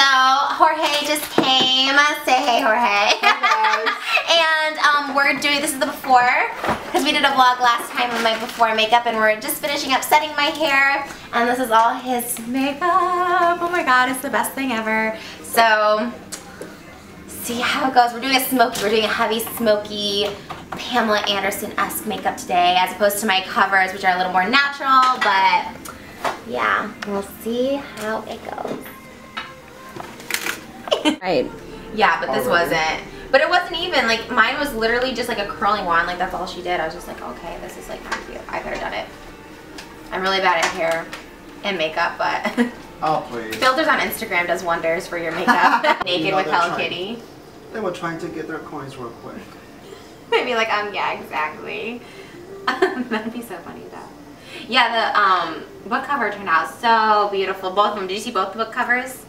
So Jorge just came. Say hey, Jorge. And we're doing, this is the before, because we did a vlog last time of my before makeup, and we're just finishing up setting my hair, and this is all his makeup. Oh my god, it's the best thing ever. So see how it goes. We're doing a smoky, we're doing a heavy smoky Pamela Anderson-esque makeup today, as opposed to my covers, which are a little more natural, but yeah, we'll see how it goes. Right. Yeah, but this wasn't, but it wasn't even, like, mine was literally just like a curling wand, like that's all she did. I was just like, okay, this is like pretty cute. I could have done it. I'm really bad at hair and makeup, but oh, please. Filters on Instagram does wonders for your makeup. Naked, you know, with Hello Kitty. They were trying to get their coins real quick. They'd be like, yeah, exactly. That'd be so funny though. Yeah, the book cover turned out so beautiful. Both of them. Did you see both the book covers?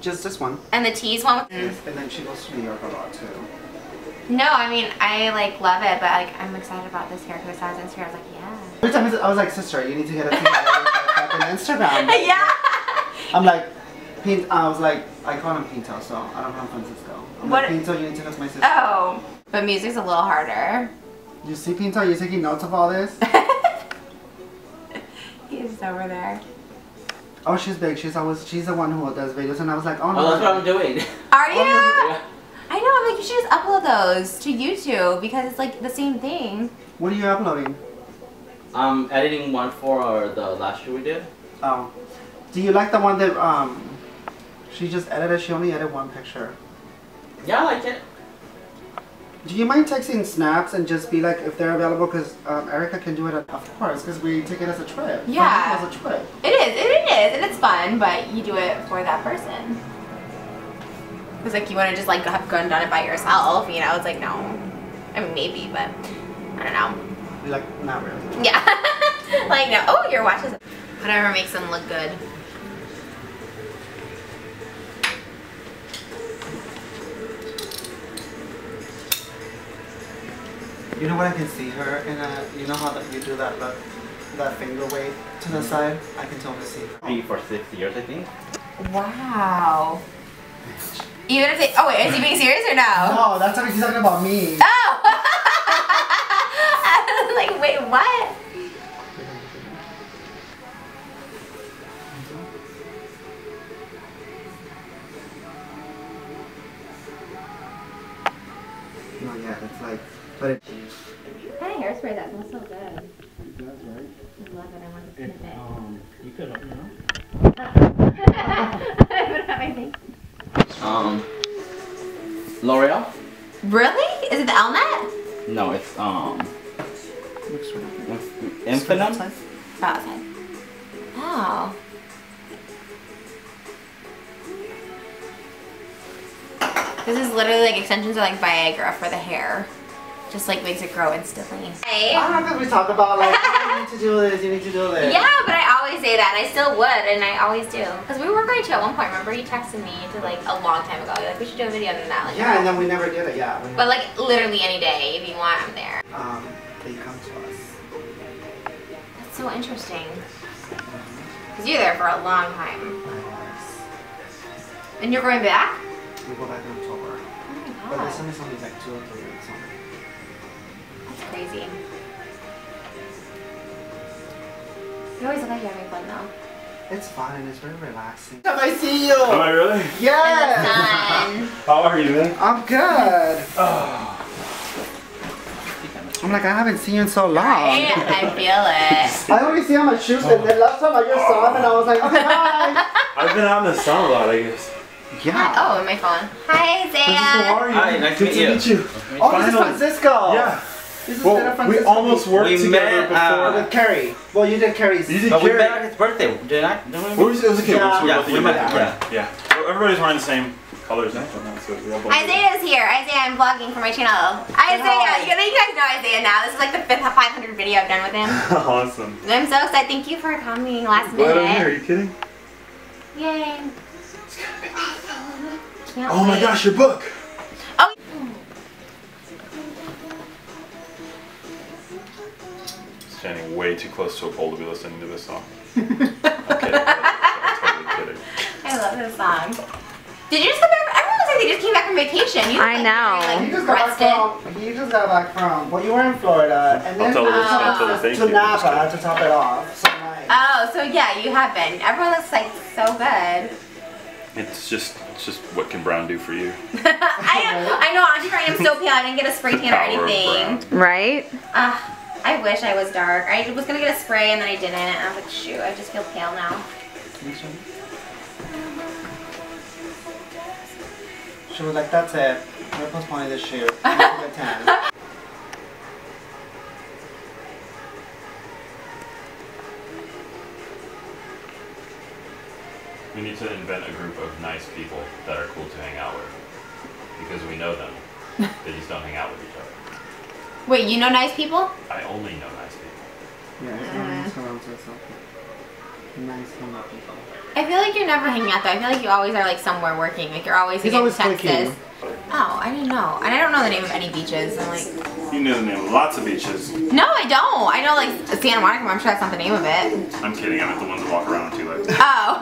Just this one. And the tease one? Yes, and then she goes to New York a lot too. No, I mean, I like love it, but like I'm excited about this hair because I was on Instagram, I was like, yeah. Every time I was like, sister, you need to get a thing on Instagram. Like, yeah. I'm like, I was like, I call him Pinto, so I don't know Francisco. I'm like, Pinto, you need to know my sister. Oh, but music's a little harder. You see, Pinto, you're taking notes of all this? He's over there. Oh, she's big. She's the one who does videos, and I was like, oh no. Oh, that's what I'm doing. Are you? Yeah. I know. I'm like, you should just upload those to YouTube because it's like the same thing. What are you uploading? I'm editing one for the last year we did. Oh. Do you like the one that she just edited? She only edited one picture. Yeah, I liked it. Do you mind texting snaps and just be like if they're available, because Erica can do it, of course, because we take it as a trip. Yeah. As a trip. It is, and it's fun, but you do it for that person. It's like you want to just like have gone done it by yourself, you know? It's like, no. I mean, maybe, but I don't know. You're like, not really. Yeah. Like, no. Oh, your watch is. Whatever makes them look good. You know what, I can see her in a, you know how you do that look, that finger wave to the side? I can totally see her. Be for 6 years, I think. Wow. Even if they, oh wait, is he being serious or no? No, that's what he's talking about me. Oh! I was like, wait, what? Oh yeah, that's like, but it. That hairspray that smells so good. It does, right? I love it. I want to sniff it. You could, you know. I don't have anything. L'Oreal. Really? Is it the Elnett? No, it's Infinite. Okay. Oh. This is literally like extensions are like Viagra for the hair. Just like makes it grow instantly. Right. I don't know if we talk about like, oh, you need to do this, you need to do this. Yeah, but I always say that, and I still would, and I always do. Because we were going to at one point, remember you texted me to like a long time ago, you're like, we should do a video on that. Like, yeah, and then we never did it, yeah. But like literally any day, if you want, I'm there. They come to us. That's so interesting. Because you're there for a long time. And you're going back? We go back in October. Oh my god. But this time it's only like 2 or 3 weeks on. That's crazy. You always look like you're having fun though. It's fun and it's very relaxing. I see you! Am I really? Yeah! How are you, man? I'm good. Oh. I'm like, I haven't seen you in so long. Right? I feel it. I only see him on Tuesday. The last time I just saw him and I was like, okay, bye. I've been out in the sun a lot, I guess. Yeah. Oh, in my phone. Hi, Isaiah. How are you? Hi, nice to meet you. Oh, finally. This is Francisco. Yeah. This is Santa Francisco. We almost worked together before with Carrie. Well, you did Carrie's. You did Carrie. We met at his birthday, did I? No, it was okay. Yeah, we met. Yeah. Everybody's wearing the same colors now. So Isaiah's here. Isaiah, I'm vlogging for my channel. Isaiah, you guys know Isaiah now. This is like the fifth 500 video I've done with him. Awesome. I'm so excited. Thank you for coming last minute. I'm here. Are you kidding? Yay. It's gonna be awesome. Oh my gosh, your book! Oh! Standing way too close to a pole to be listening to this song. I'm kidding. I'm totally kidding. I love his song. Did you just come back? Everyone looks like they just came back from vacation. You I know. He just got back from, well, you were in Florida, and then to Napa to top it off. So nice. Oh, so yeah, you have been. Everyone looks like so good. It's just what can Brown do for you? I know, I'm trying. I'm so pale. I didn't get a spray tan or anything. Right? I wish I was dark. I was gonna get a spray and then I didn't. I'm like, shoot, I just feel pale now. She was like, that's it. We're postponing this shoot. We need to invent a group of nice people that are cool to hang out with. Because we know them. They just don't hang out with each other. Wait, you know nice people? I only know nice people. Yeah, nice normal people. I feel like you're never hanging out though. I feel like you always are like somewhere working. Like you're always in Texas. Oh, I didn't know. And I don't know the name of any beaches. I'm like... You know the name of lots of beaches. No, I don't. I know like Santa Monica, I'm sure that's not the name of it. I'm kidding. I meant the ones that walk around too late. Oh.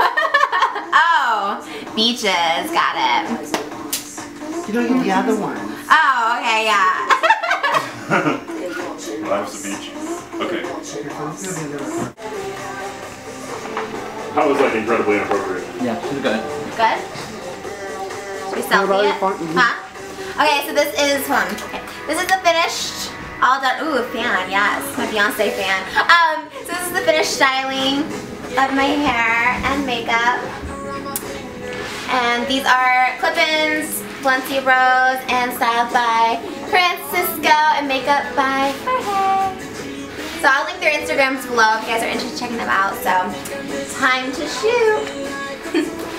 Oh. Beaches. Got it. You don't know the other one. Oh, okay, yeah. Life's a beach. Okay. That was like incredibly inappropriate. Yeah, she's good. Good? Should we selfie it? Huh? Okay, so this is one. Okay. This is the finished, all done. Ooh, a fan, yes. My Beyonce fan. So this is the finished styling of my hair and makeup. And these are clip-ins, Valencia Rose, and styled by Francisco, and makeup by Farhead. So I'll link their Instagrams below if you guys are interested in checking them out. So, time to shoot!